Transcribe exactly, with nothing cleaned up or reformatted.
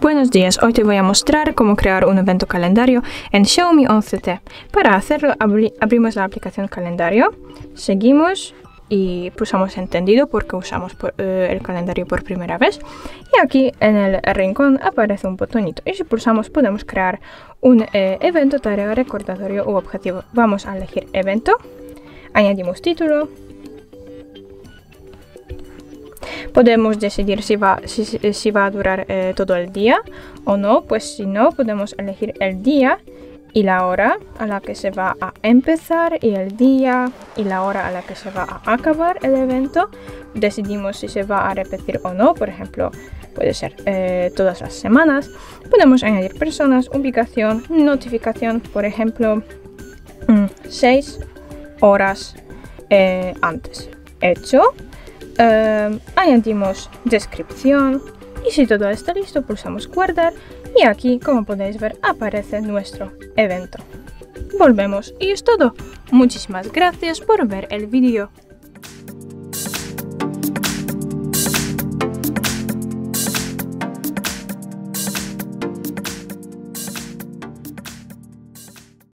Buenos días, hoy te voy a mostrar cómo crear un evento calendario en Xiaomi once T. Para hacerlo abri abrimos la aplicación calendario, seguimos y pulsamos entendido porque usamos por, eh, el calendario por primera vez. Y aquí en el rincón aparece un botonito y si pulsamos podemos crear un eh, evento, tarea, recordatorio u objetivo. Vamos a elegir evento. Añadimos título, podemos decidir si va, si, si va a durar eh, todo el día o no, pues si no podemos elegir el día y la hora a la que se va a empezar y el día y la hora a la que se va a acabar el evento. Decidimos si se va a repetir o no, por ejemplo, puede ser eh, todas las semanas. Podemos añadir personas, ubicación, notificación, por ejemplo, seis horas eh, antes. Hecho. Eh, añadimos descripción y si todo está listo pulsamos guardar y aquí, como podéis ver, aparece nuestro evento. Volvemos y es todo. Muchísimas gracias por ver el vídeo.